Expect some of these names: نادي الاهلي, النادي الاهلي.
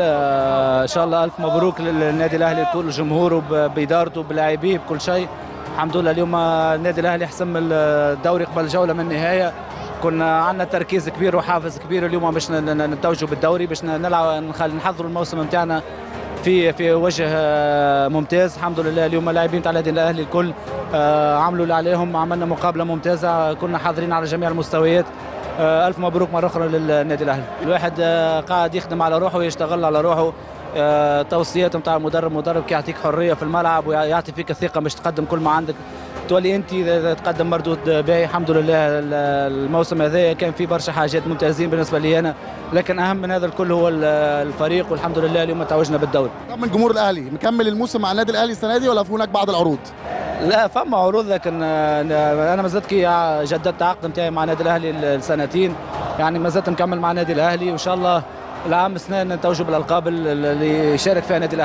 ان شاء الله الف مبروك للنادي الاهلي بكل جمهوره بادارته بلاعبيه بكل شيء. الحمد لله اليوم النادي الاهلي حسم الدوري قبل جوله من النهايه. كنا عندنا تركيز كبير وحافز كبير اليوم باش نتوجوا بالدوري، باش نلعب نحضروا الموسم نتاعنا في وجه ممتاز. الحمد لله اليوم اللاعبين تاع النادي الاهلي الكل عملوا اللي عليهم، عملنا مقابله ممتازه، كنا حاضرين على جميع المستويات. ألف مبروك مرة أخرى للنادي الأهلي. الواحد قاعد يخدم على روحه ويشتغل على روحه. توصيات نتاع المدرب يعطيك حرية في الملعب ويعطي فيك الثقة باش تقدم كل ما عندك، تولي أنت تقدم مردود باهي. الحمد لله الموسم هذايا كان فيه برشا حاجات ممتازين بالنسبة لي أنا، لكن أهم من هذا الكل هو الفريق، والحمد لله اليوم توجنا بالدوري. من جمهور الأهلي مكمل الموسم مع النادي الأهلي السنة دي ولا في هناك بعض العروض؟ لا فما عروض، لكن انا ما زلت كي جددت عقد نتاعي مع نادي الاهلي لسنتين، يعني ما زلت مكمل مع نادي الاهلي، وان شاء الله العام السنه نتوجوا بالالقاب اللي يشارك فيها نادي الاهلي.